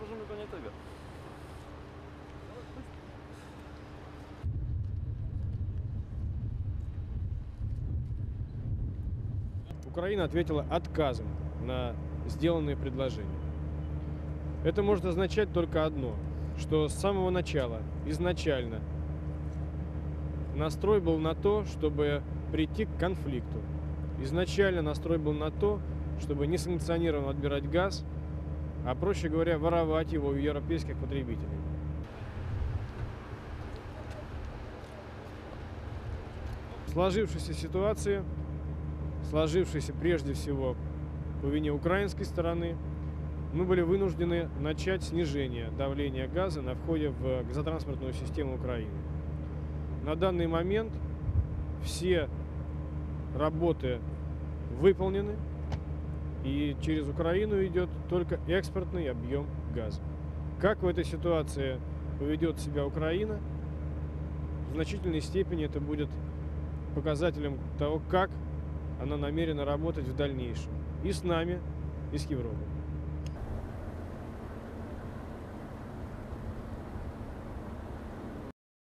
możemy go nie tego. Украина ответила отказом на сделанные предложения. Это может означать только одно, что с самого начала, изначально, настрой был на то, чтобы прийти к конфликту. Изначально настрой был на то, чтобы несанкционированно отбирать газ, а, проще говоря, воровать его у европейских потребителей. В сложившейся ситуации, сложившейся прежде всего по вине украинской стороны, мы были вынуждены начать снижение давления газа на входе в газотранспортную систему Украины. На данный момент все работы выполнены, и через Украину идет только экспортный объем газа. Как в этой ситуации поведет себя Украина, в значительной степени это будет показателем того, как она намерена работать в дальнейшем и с нами, и с Европой.